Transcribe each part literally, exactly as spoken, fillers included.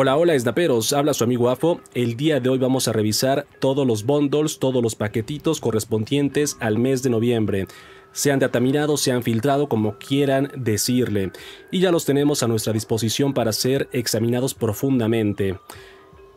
Hola, hola Snaperos, habla su amigo A F O. El día de hoy vamos a revisar todos los bundles, todos los paquetitos correspondientes al mes de noviembre. Se han dataminado, se han filtrado, como quieran decirle. Y ya los tenemos a nuestra disposición para ser examinados profundamente.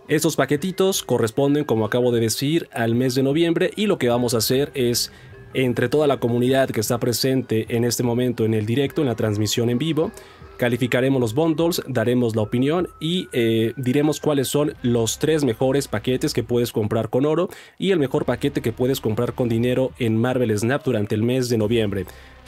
Estos paquetitos corresponden, como acabo de decir, al mes de noviembre. Y lo que vamos a hacer es, entre toda la comunidad que está presente en este momento en el directo, en la transmisión en vivo, calificaremos los bundles, daremos la opinión y eh, diremos cuáles son los tres mejores paquetes que puedes comprar con oro y el mejor paquete que puedes comprar con dinero en Marvel Snap durante el mes de noviembre.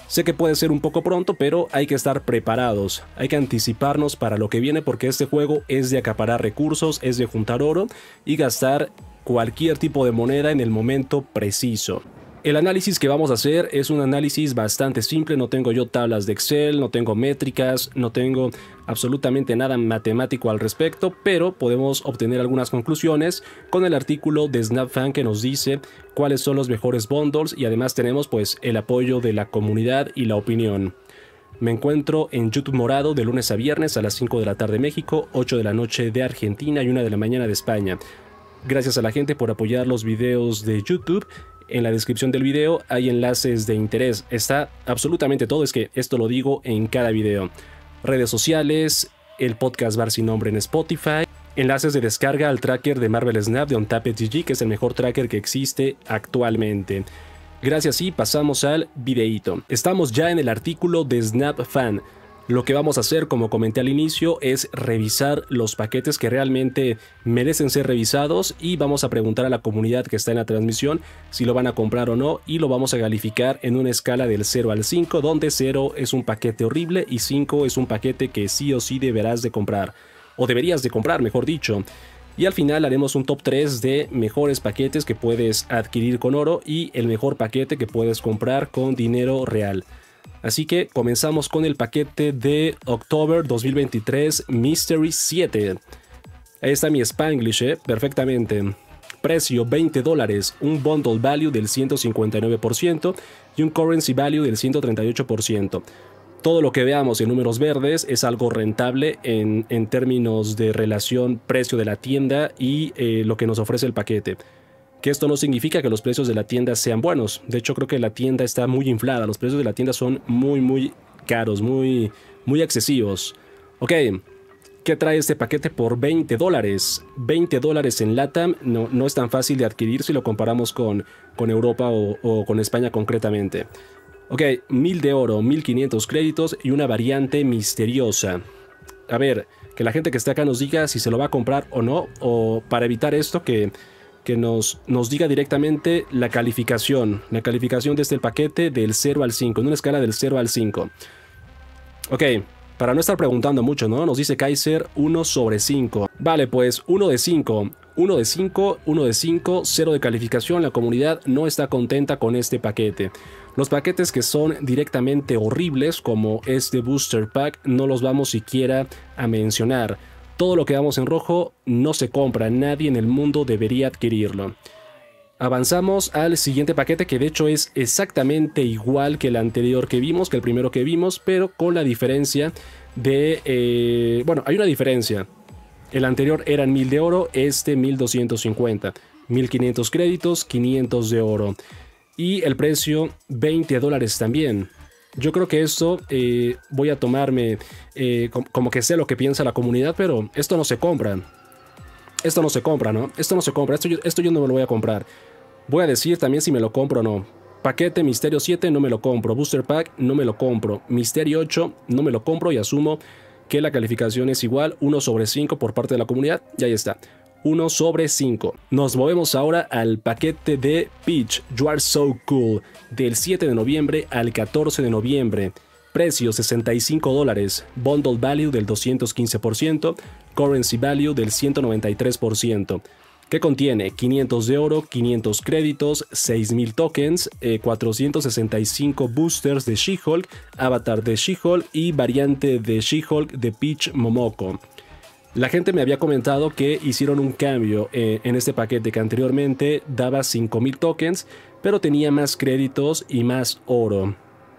Sé que puede ser un poco pronto, pero hay que estar preparados, hay que anticiparnos para lo que viene, porque este juego es de acaparar recursos, es de juntar oro y gastar cualquier tipo de moneda en el momento preciso. El análisis que vamos a hacer es un análisis bastante simple. No tengo yo tablas de Excel, no tengo métricas, no tengo absolutamente nada matemático al respecto, pero podemos obtener algunas conclusiones con el artículo de SnapFan que nos dice cuáles son los mejores bundles, y además tenemos pues el apoyo de la comunidad y la opinión. Me encuentro en YouTube Morado de lunes a viernes a las cinco de la tarde de México, ocho de la noche de Argentina y una de la mañana de España. Gracias a la gente por apoyar los videos de YouTube. En la descripción del video hay enlaces de interés. Está absolutamente todo, es que esto lo digo en cada video. Redes sociales, el podcast Bar Sin Nombre en Spotify, enlaces de descarga al tracker de Marvel Snap de Untapped punto G, que es el mejor tracker que existe actualmente. Gracias y pasamos al videíto. Estamos ya en el artículo de SnapFan. Lo que vamos a hacer, como comenté al inicio, es revisar los paquetes que realmente merecen ser revisados y vamos a preguntar a la comunidad que está en la transmisión si lo van a comprar o no, y lo vamos a calificar en una escala del cero al cinco, donde cero es un paquete horrible y cinco es un paquete que sí o sí deberás de comprar, o deberías de comprar, mejor dicho. Y al final haremos un top tres de mejores paquetes que puedes adquirir con oro y el mejor paquete que puedes comprar con dinero real. Así que comenzamos con el paquete de October dos mil veintitrés, Mystery siete. Ahí está mi Spanglish, ¿eh? Perfectamente. Precio veinte dólares, un bundle value del ciento cincuenta y nueve por ciento y un currency value del ciento treinta y ocho por ciento. Todo lo que veamos en números verdes es algo rentable en, en términos de relación precio de la tienda y eh, lo que nos ofrece el paquete. Que esto no significa que los precios de la tienda sean buenos. De hecho, creo que la tienda está muy inflada. Los precios de la tienda son muy, muy caros, muy, muy excesivos. Ok, ¿qué trae este paquete por veinte dólares? veinte dólares en LATAM no, no es tan fácil de adquirir si lo comparamos con, con Europa o, o con España concretamente. Ok, mil de oro, mil quinientos créditos y una variante misteriosa. A ver, que la gente que está acá nos diga si se lo va a comprar o no, o para evitar esto que... que nos, nos diga directamente la calificación, la calificación de este paquete del cero al cinco, en una escala del cero al cinco. Ok, para no estar preguntando mucho, ¿no? Nos dice Kaiser uno sobre cinco. Vale, pues uno de cinco, uno de cinco, uno de cinco, cero de calificación. La comunidad no está contenta con este paquete. Los paquetes que son directamente horribles, como este Booster Pack, no los vamos siquiera a mencionar. Todo lo que vamos en rojo no se compra, nadie en el mundo debería adquirirlo. Avanzamos al siguiente paquete, que de hecho es exactamente igual que el anterior que vimos, que el primero que vimos, pero con la diferencia de... Eh, bueno, hay una diferencia. El anterior eran mil de oro, este mil doscientos cincuenta, mil quinientos créditos, quinientos de oro. Y el precio veinte dólares también. Yo creo que esto eh, voy a tomarme eh, com como que sé lo que piensa la comunidad, pero esto no se compra. Esto no se compra, ¿no? Esto no se compra. Esto yo, esto yo no me lo voy a comprar. Voy a decir también si me lo compro o no. Paquete Misterio siete no me lo compro. Booster Pack no me lo compro. Misterio ocho no me lo compro y asumo que la calificación es igual. uno sobre cinco por parte de la comunidad. Y ahí está. uno sobre cinco. Nos movemos ahora al paquete de Peach, You Are So Cool, del siete de noviembre al catorce de noviembre. Precio sesenta y cinco dólares, bundle value del doscientos quince por ciento, currency value del ciento noventa y tres por ciento. ¿Qué contiene? quinientos de oro, quinientos créditos, seis mil tokens, eh, cuatrocientos sesenta y cinco boosters de She-Hulk, avatar de She-Hulk y variante de She-Hulk de Peach Momoko. La gente me había comentado que hicieron un cambio eh, en este paquete, que anteriormente daba cinco mil tokens, pero tenía más créditos y más oro.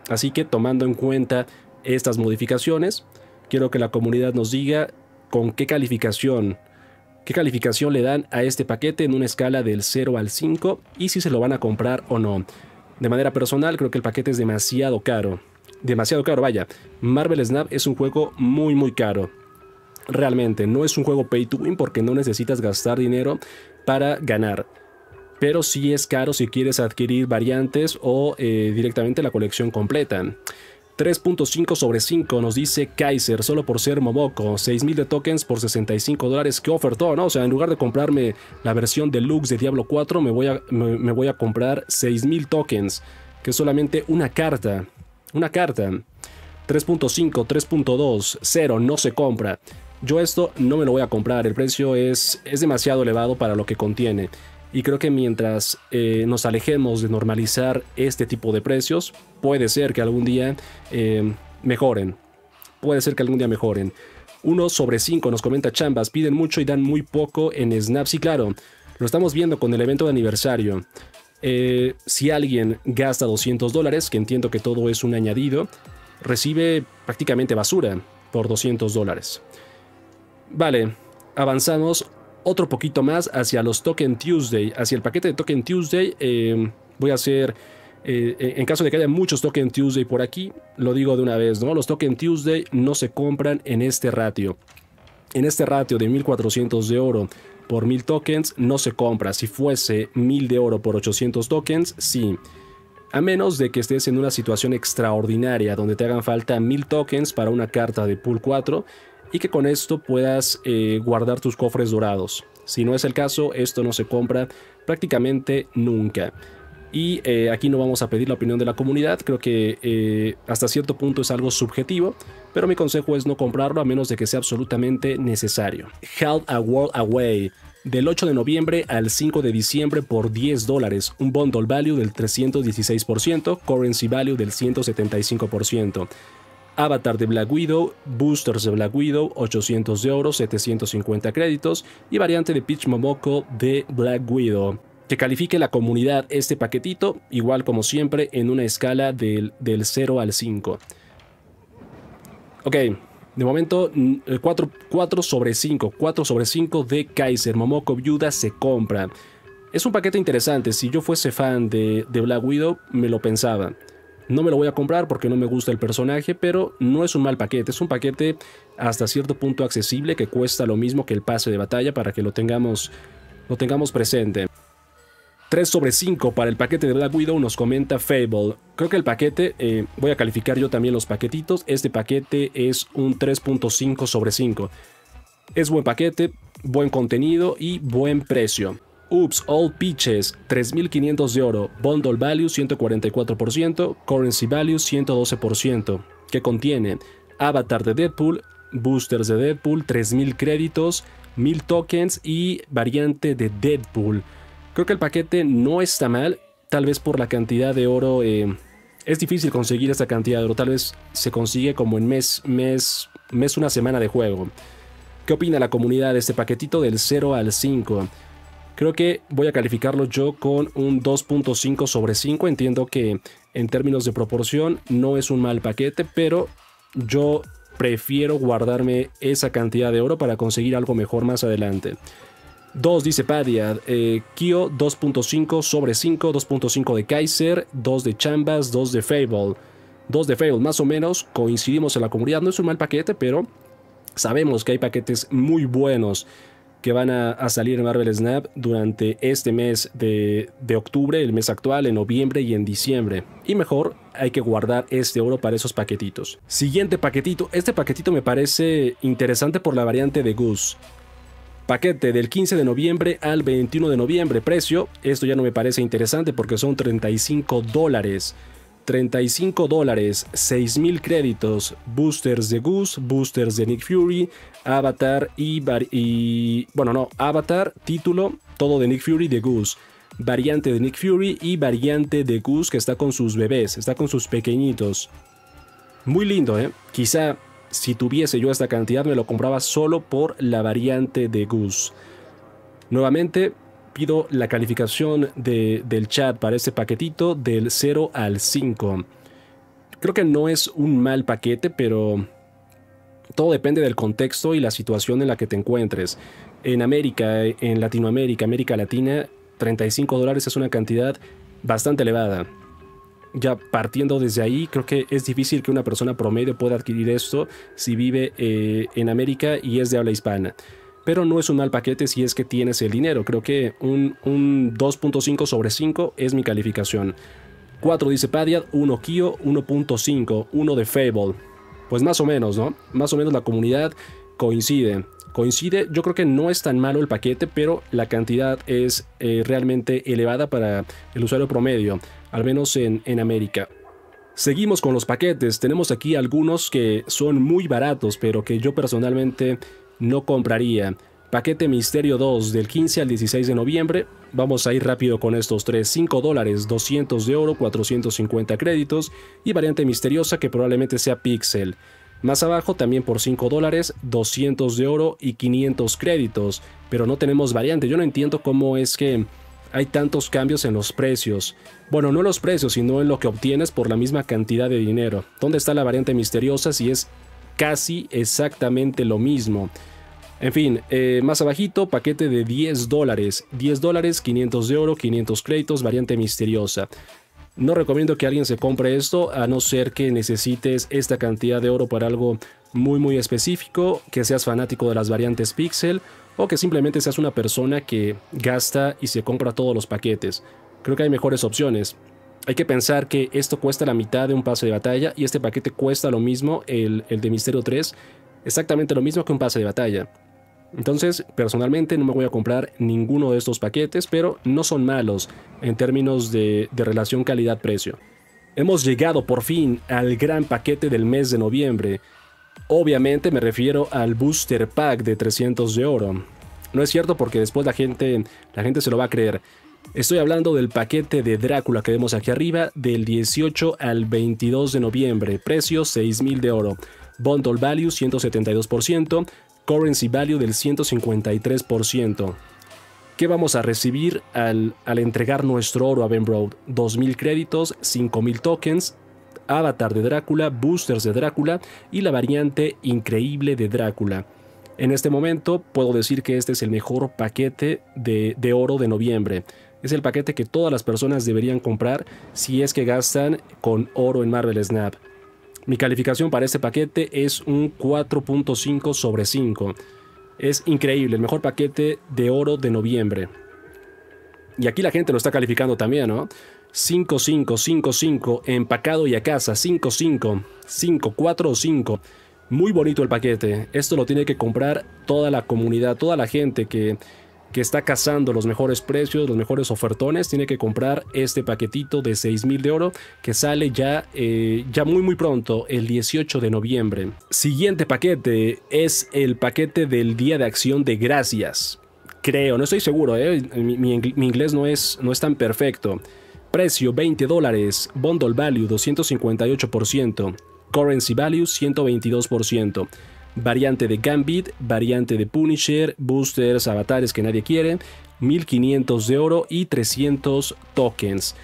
Así que tomando en cuenta estas modificaciones, quiero que la comunidad nos diga con qué calificación, qué calificación le dan a este paquete en una escala del cero al cinco y si se lo van a comprar o no. De manera personal, creo que el paquete es demasiado caro. Demasiado caro, vaya. Marvel Snap es un juego muy muy caro. Realmente, no es un juego pay to win porque no necesitas gastar dinero para ganar. Pero sí es caro si quieres adquirir variantes o eh, directamente la colección completa. tres punto cinco sobre cinco nos dice Kaiser, solo por ser Momoko. seis mil de tokens por sesenta y cinco dólares. ¿Qué ofertó, no? O sea, en lugar de comprarme la versión deluxe de Diablo cuatro, me voy a, me, me voy a comprar seis mil tokens, que es solamente una carta. Una carta. tres punto cinco, tres punto dos, cero, no se compra. Yo esto no me lo voy a comprar. El precio es, es demasiado elevado para lo que contiene. Y creo que mientras eh, nos alejemos de normalizar este tipo de precios, puede ser que algún día eh, mejoren. Puede ser que algún día mejoren. uno sobre cinco nos comenta Chambas. Piden mucho y dan muy poco en Snap. Sí, claro. Lo estamos viendo con el evento de aniversario. Eh, si alguien gasta doscientos dólares, que entiendo que todo es un añadido, recibe prácticamente basura por doscientos dólares. Vale, avanzamos otro poquito más hacia los Token Tuesday, hacia el paquete de Token Tuesday. Eh, voy a hacer, eh, en caso de que haya muchos Token Tuesday por aquí, lo digo de una vez, ¿no? Los Token Tuesday no se compran en este ratio. En este ratio de mil cuatrocientos de oro por mil tokens no se compra. Si fuese mil de oro por ochocientos tokens, sí. A menos de que estés en una situación extraordinaria donde te hagan falta mil tokens para una carta de pool cuatro. Y que con esto puedas eh, guardar tus cofres dorados. Si no es el caso, esto no se compra prácticamente nunca. Y eh, aquí no vamos a pedir la opinión de la comunidad. Creo que eh, hasta cierto punto es algo subjetivo. Pero mi consejo es no comprarlo a menos de que sea absolutamente necesario. Half a World Away. Del ocho de noviembre al cinco de diciembre por diez dólares. Un bundle value del trescientos dieciséis por ciento. Currency value del ciento setenta y cinco por ciento. Avatar de Black Widow, Boosters de Black Widow, ochocientos de oro, setecientos cincuenta créditos y variante de Peach Momoko de Black Widow. Que califique la comunidad este paquetito, igual como siempre, en una escala del, del cero al cinco. Ok, de momento cuatro sobre cinco, cuatro sobre cinco de Kaiser. Momoko viuda se compra. Es un paquete interesante, si yo fuese fan de, de Black Widow me lo pensaba. No me lo voy a comprar porque no me gusta el personaje, pero no es un mal paquete. Es un paquete hasta cierto punto accesible que cuesta lo mismo que el pase de batalla para que lo tengamos, lo tengamos presente. tres sobre cinco para el paquete de Black Widow nos comenta Fable. Creo que el paquete, eh, voy a calificar yo también los paquetitos. Este paquete es un tres punto cinco sobre cinco. Es buen paquete, buen contenido y buen precio. Oops, All Peaches, tres mil quinientos de oro, Bundle Value ciento cuarenta y cuatro por ciento, Currency Value ciento doce por ciento, que contiene Avatar de Deadpool, Boosters de Deadpool, tres mil créditos, mil tokens y variante de Deadpool. Creo que el paquete no está mal, tal vez por la cantidad de oro, eh, es difícil conseguir esta cantidad de oro, tal vez se consigue como en mes, mes, mes una semana de juego. ¿Qué opina la comunidad de este paquetito del cero al cinco? Creo que voy a calificarlo yo con un dos punto cinco sobre cinco. Entiendo que en términos de proporción no es un mal paquete, pero yo prefiero guardarme esa cantidad de oro para conseguir algo mejor más adelante. dos dice Padia, eh, Kyo dos punto cinco sobre cinco, dos punto cinco de Kaiser, dos de Chambas, dos de Fable. dos de Fable, más o menos coincidimos en la comunidad. No es un mal paquete, pero sabemos que hay paquetes muy buenos que van a, a salir en Marvel Snap durante este mes de, de octubre, el mes actual, en noviembre y en diciembre. Y mejor hay que guardar este oro para esos paquetitos. Siguiente paquetito. Este paquetito me parece interesante por la variante de Goose. Paquete del quince de noviembre al veintiuno de noviembre. Precio, esto ya no me parece interesante porque son treinta y cinco dólares. treinta y cinco dólares, seis mil créditos, boosters de Goose, boosters de Nick Fury, Avatar y, y... bueno, no, Avatar, título, todo de Nick Fury, de Goose, variante de Nick Fury y variante de Goose que está con sus bebés, está con sus pequeñitos. Muy lindo, ¿eh? Quizá si tuviese yo esta cantidad me lo compraba solo por la variante de Goose. Nuevamente pido la calificación de, del chat para este paquetito del cero al cinco. Creo que no es un mal paquete, pero Todo depende del contexto y la situación en la que te encuentres. En América, en Latinoamérica, América Latina, treinta y cinco dólares es una cantidad bastante elevada. Ya partiendo desde ahí, creo que es difícil que una persona promedio pueda adquirir esto si vive eh, en América y es de habla hispana. Pero no es un mal paquete si es que tienes el dinero. Creo que un, un dos punto cinco sobre cinco es mi calificación. cuatro dice Padiad, uno Kio, uno punto cinco, uno de Fable. Pues más o menos, ¿no? Más o menos la comunidad coincide. Coincide, yo creo que no es tan malo el paquete, pero la cantidad es eh, realmente elevada para el usuario promedio, al menos en, en América. Seguimos con los paquetes. Tenemos aquí algunos que son muy baratos, pero que yo personalmente no compraría. Paquete Misterio dos del quince al dieciséis de noviembre. Vamos a ir rápido con estos tres. cinco dólares, doscientos de oro, cuatrocientos cincuenta créditos y variante misteriosa que probablemente sea Pixel. Más abajo también por cinco dólares, doscientos de oro y quinientos créditos. Pero no tenemos variante. Yo no entiendo cómo es que hay tantos cambios en los precios. Bueno, no en los precios, sino en lo que obtienes por la misma cantidad de dinero. ¿Dónde está la variante misteriosa si es casi exactamente lo mismo? En fin, eh, más abajito, paquete de diez dólares. diez dólares, quinientos de oro, quinientos créditos, variante misteriosa. No recomiendo que alguien se compre esto, a no ser que necesites esta cantidad de oro para algo muy muy específico, que seas fanático de las variantes Pixel, o que simplemente seas una persona que gasta y se compra todos los paquetes. Creo que hay mejores opciones. Hay que pensar que esto cuesta la mitad de un pase de batalla, y este paquete cuesta lo mismo, el, el de Misterio tres, exactamente lo mismo que un pase de batalla. Entonces, personalmente no me voy a comprar ninguno de estos paquetes, pero no son malos en términos de, de relación calidad-precio. Hemos llegado por fin al gran paquete del mes de noviembre. Obviamente me refiero al Booster Pack de trescientos de oro. No es cierto porque después la gente, la gente se lo va a creer. Estoy hablando del paquete de Drácula que vemos aquí arriba del dieciocho al veintidós de noviembre, precio seis mil de oro, Bundle Value ciento setenta y dos por ciento, Currency Value del ciento cincuenta y tres por ciento. ¿Qué vamos a recibir al, al entregar nuestro oro a Ben Broad? dos mil créditos, cinco mil tokens, avatar de Drácula, boosters de Drácula y la variante increíble de Drácula. En este momento puedo decir que este es el mejor paquete de, de oro de noviembre. Es el paquete que todas las personas deberían comprar si es que gastan con oro en Marvel Snap. Mi calificación para este paquete es un cuatro punto cinco sobre cinco. Es increíble, el mejor paquete de oro de noviembre. Y aquí la gente lo está calificando también, ¿no? cinco cinco cinco cinco, empacado y a casa, cinco cinco, cinco cuatro cinco. Muy bonito el paquete. Esto lo tiene que comprar toda la comunidad, toda la gente que, que está cazando los mejores precios, los mejores ofertones. Tiene que comprar este paquetito de seis mil de oro que sale ya, eh, ya muy muy pronto, el dieciocho de noviembre. Siguiente paquete es el paquete del Día de Acción de Gracias. Creo, no estoy seguro, eh. mi, mi, mi inglés no es, no es tan perfecto. Precio veinte dólares, Bundle Value doscientos cincuenta y ocho por ciento. Currency Value ciento veintidós por ciento, variante de Gambit, variante de Punisher, boosters, avatares que nadie quiere, mil quinientos de oro y trescientos tokens.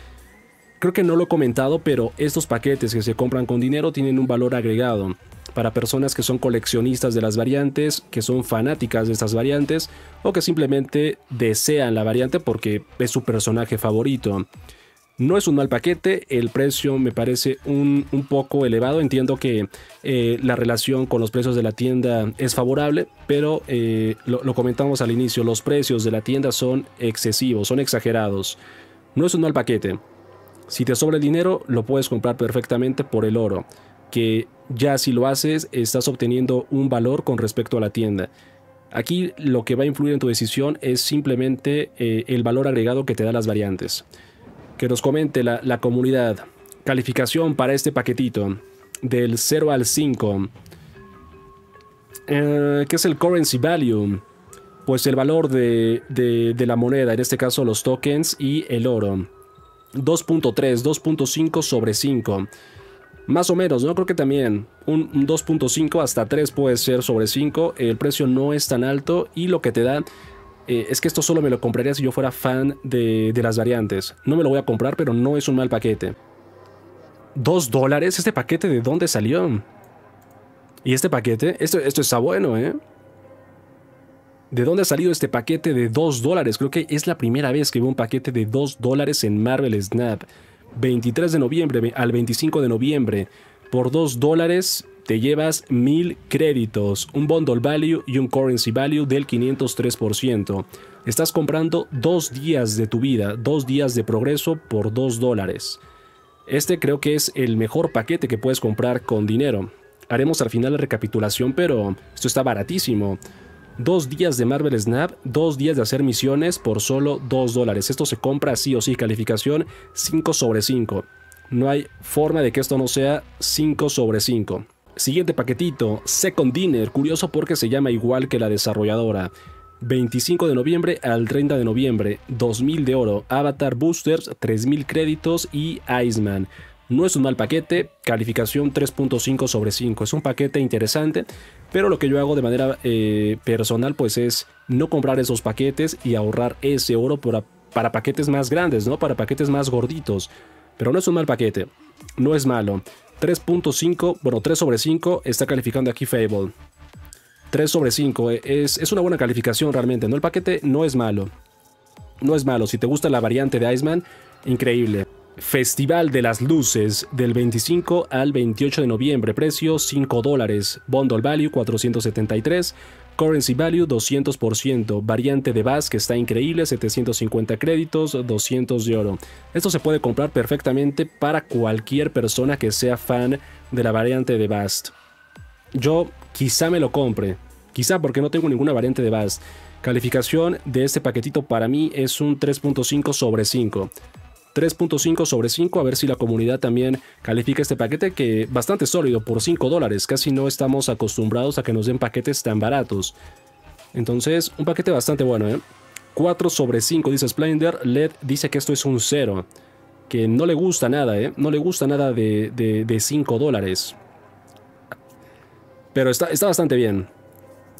Creo que no lo he comentado, pero estos paquetes que se compran con dinero tienen un valor agregado para personas que son coleccionistas de las variantes, que son fanáticas de estas variantes o que simplemente desean la variante porque es su personaje favorito. No es un mal paquete, el precio me parece un, un poco elevado. Entiendo que eh, la relación con los precios de la tienda es favorable, pero eh, lo, lo comentamos al inicio, los precios de la tienda son excesivos, son exagerados. No es un mal paquete. Si te sobra el dinero, lo puedes comprar perfectamente por el oro, que ya si lo haces, estás obteniendo un valor con respecto a la tienda. Aquí lo que va a influir en tu decisión es simplemente eh, el valor agregado que te dan las variantes. Que nos comente la, la comunidad. Calificación para este paquetito. Del cero al cinco. Eh, ¿Qué es el currency value? Pues el valor de, de, de la moneda. En este caso los tokens y el oro. dos punto tres, dos punto cinco sobre cinco. Más o menos, ¿no? Creo que también un, un dos punto cinco hasta tres puede ser sobre cinco. El precio no es tan alto y lo que te da... Eh, es que esto solo me lo compraría si yo fuera fan de, de las variantes. No me lo voy a comprar, pero no es un mal paquete. ¿Dos dólares? ¿Este paquete de dónde salió? Y este paquete, esto, esto está bueno, ¿eh? ¿De dónde ha salido este paquete de dos dólares? Creo que es la primera vez que veo un paquete de dos dólares en Marvel Snap. veintitrés de noviembre al veinticinco de noviembre. Por dos dólares te llevas mil créditos, un bundle value y un currency value del quinientos tres por ciento. Estás comprando dos días de tu vida, dos días de progreso por dos dólares. Este creo que es el mejor paquete que puedes comprar con dinero. Haremos al final la recapitulación, pero esto está baratísimo. Dos días de Marvel Snap, dos días de hacer misiones por solo dos dólares. Esto se compra sí o sí, calificación cinco sobre cinco. No hay forma de que esto no sea cinco sobre cinco. Siguiente paquetito, Second Dinner, curioso porque se llama igual que la desarrolladora. veinticinco de noviembre al treinta de noviembre, dos mil de oro, Avatar Boosters, tres mil créditos y Iceman. No es un mal paquete, calificación tres punto cinco sobre cinco. Es un paquete interesante, pero lo que yo hago de manera eh, personal pues es no comprar esos paquetes y ahorrar ese oro para, para paquetes más grandes, ¿no? Para paquetes más gorditos. Pero no es un mal paquete, no es malo. tres punto cinco, bueno, tres sobre cinco está calificando aquí Fable. tres sobre cinco, es, es una buena calificación realmente, ¿no? El paquete no es malo. No es malo, si te gusta la variante de Iceman, increíble. Festival de las Luces, del veinticinco al veintiocho de noviembre, precio cinco dólares, bundle value cuatrocientos setenta y tres, currency value doscientos por ciento, variante de Bast que está increíble, setecientos cincuenta créditos, doscientos de oro. Esto se puede comprar perfectamente para cualquier persona que sea fan de la variante de Bast. Yo quizá me lo compre, quizá porque no tengo ninguna variante de Bast. Calificación de este paquetito para mí es un tres punto cinco sobre cinco. tres punto cinco sobre cinco, a ver si la comunidad también califica este paquete, que bastante sólido por cinco dólares, casi no estamos acostumbrados a que nos den paquetes tan baratos. Entonces, un paquete bastante bueno, ¿eh? cuatro sobre cinco dice Splendor. Led dice que esto es un cero, que no le gusta nada, ¿eh? No le gusta nada de, de, de cinco dólares. Pero está, está bastante bien,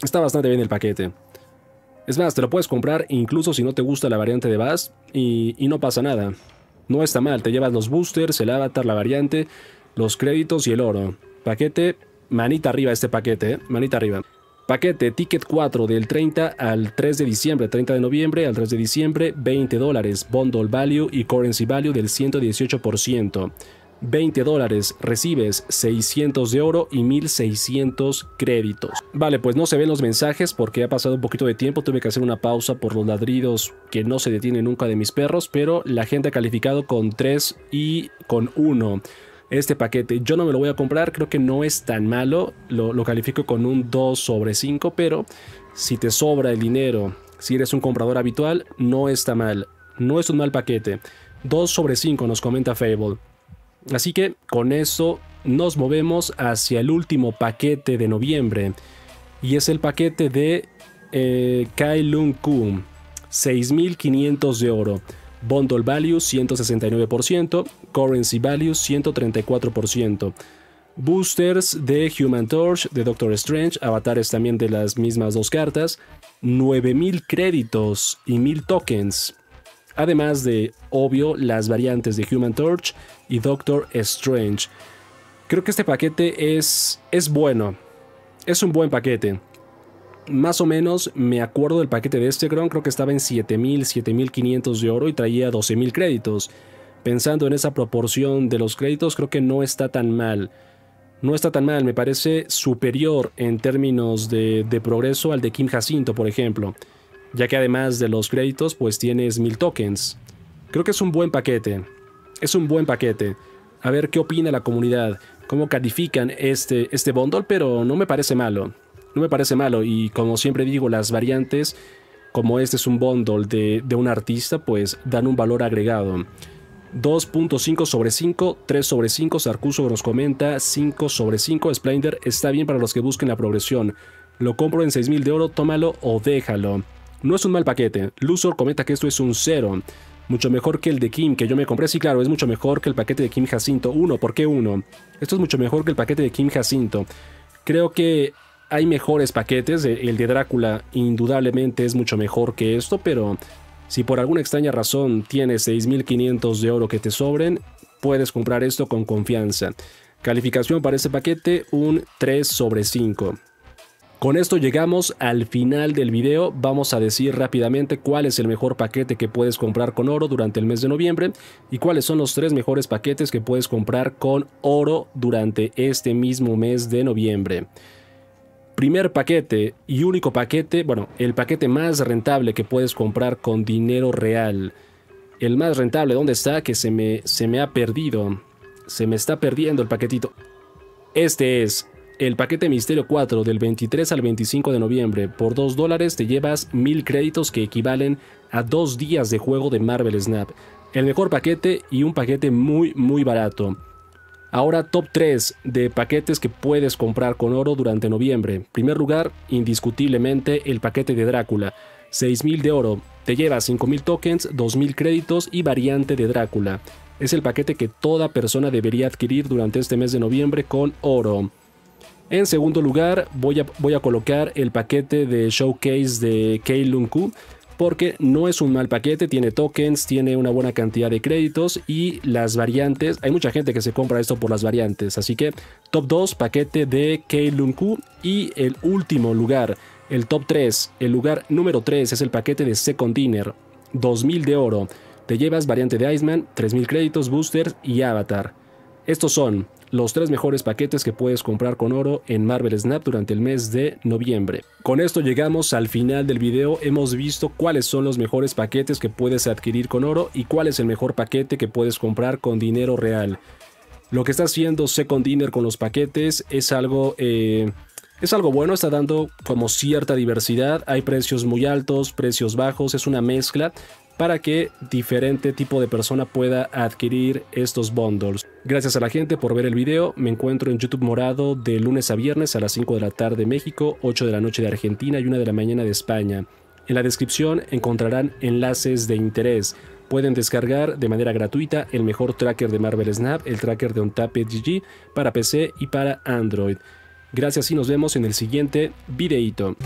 está bastante bien el paquete. Es más, te lo puedes comprar incluso si no te gusta la variante de Bast y, y no pasa nada. No está mal, te llevas los boosters, el avatar, la variante, los créditos y el oro. Paquete, manita arriba este paquete, eh, manita arriba. Paquete, Ticket cuatro del treinta al tres de diciembre, treinta de noviembre al tres de diciembre, veinte dólares. Bundle Value y Currency Value del ciento dieciocho por ciento. veinte dólares, recibes seiscientos de oro y mil seiscientos créditos. Vale, pues no se ven los mensajes porque ha pasado un poquito de tiempo, tuve que hacer una pausa por los ladridos que no se detienen nunca de mis perros, pero la gente ha calificado con tres y con uno este paquete. Yo no me lo voy a comprar, creo que no es tan malo, lo, lo califico con un dos sobre cinco, pero si te sobra el dinero, si eres un comprador habitual, no está mal, no es un mal paquete. dos sobre cinco nos comenta Fable. Así que con eso nos movemos hacia el último paquete de noviembre. Y es el paquete de eh, Kaelunku. seis mil quinientos de oro. Bundle Value ciento sesenta y nueve por ciento. Currency Value ciento treinta y cuatro por ciento. Boosters de Human Torch, de Doctor Strange. Avatares también de las mismas dos cartas. nueve mil créditos y mil tokens. Además de, obvio, las variantes de Human Torch y Doctor Strange. Creo que este paquete es, es bueno. Es un buen paquete. Más o menos me acuerdo del paquete de este Gron. Creo que estaba en siete mil, siete mil quinientos de oro y traía doce mil créditos. Pensando en esa proporción de los créditos, creo que no está tan mal. No está tan mal. Me parece superior en términos de, de progreso al de Kim Jacinto, por ejemplo. Ya que además de los créditos, pues tienes mil tokens. Creo que es un buen paquete. Es un buen paquete. A ver qué opina la comunidad. Cómo califican este, este bundle, pero no me parece malo. No me parece malo. Y como siempre digo, las variantes, como este es un bundle de, de un artista, pues dan un valor agregado. dos punto cinco sobre cinco, tres sobre cinco, Sarcuso nos comenta, cinco sobre cinco, Splendor está bien para los que busquen la progresión. Lo compro en seis mil de oro, tómalo o déjalo. No es un mal paquete. Luzor comenta que esto es un cero. Mucho mejor que el de Kim, que yo me compré. Sí, claro, es mucho mejor que el paquete de Kim Jacinto. uno, ¿por qué uno? Esto es mucho mejor que el paquete de Kim Jacinto. Creo que hay mejores paquetes. El de Drácula indudablemente es mucho mejor que esto, pero si por alguna extraña razón tienes seis mil quinientos de oro que te sobren, puedes comprar esto con confianza. Calificación para este paquete un tres sobre cinco. Con esto llegamos al final del video. Vamos a decir rápidamente cuál es el mejor paquete que puedes comprar con oro durante el mes de noviembre y cuáles son los tres mejores paquetes que puedes comprar con oro durante este mismo mes de noviembre. Primer paquete y único paquete, bueno, el paquete más rentable que puedes comprar con dinero real. El más rentable, ¿dónde está? Que se me, se me ha perdido. Se me está perdiendo el paquetito. Este es el paquete Misterio cuatro del veintitrés al veinticinco de noviembre. Por dos dólares te llevas mil créditos que equivalen a dos días de juego de Marvel Snap. El mejor paquete y un paquete muy muy barato. Ahora top tres de paquetes que puedes comprar con oro durante noviembre. En primer lugar, indiscutiblemente el paquete de Drácula. seis mil de oro. Te llevas cinco mil tokens, dos mil créditos y variante de Drácula. Es el paquete que toda persona debería adquirir durante este mes de noviembre con oro. En segundo lugar, voy a, voy a colocar el paquete de Showcase de Kaelunku, porque no es un mal paquete, tiene tokens, tiene una buena cantidad de créditos y las variantes. Hay mucha gente que se compra esto por las variantes, así que top dos, paquete de Kaelunku. Y el último lugar, el top tres, el lugar número tres es el paquete de Second Dinner, dos mil de oro. Te llevas variante de Iceman, tres mil créditos, boosters y avatar. Estos son los tres mejores paquetes que puedes comprar con oro en Marvel Snap durante el mes de noviembre. Con esto llegamos al final del video. Hemos visto cuáles son los mejores paquetes que puedes adquirir con oro y cuál es el mejor paquete que puedes comprar con dinero real. Lo que está haciendo Second Dinner con los paquetes es algo... Eh, Es algo bueno, está dando como cierta diversidad, hay precios muy altos, precios bajos, es una mezcla para que diferente tipo de persona pueda adquirir estos bundles. Gracias a la gente por ver el video, me encuentro en YouTube Morado de lunes a viernes a las cinco de la tarde México, ocho de la noche de Argentina y una de la mañana de España. En la descripción encontrarán enlaces de interés. Pueden descargar de manera gratuita el mejor tracker de Marvel Snap, el tracker de Untapped punto G G para P C y para Android. Gracias y nos vemos en el siguiente videíto.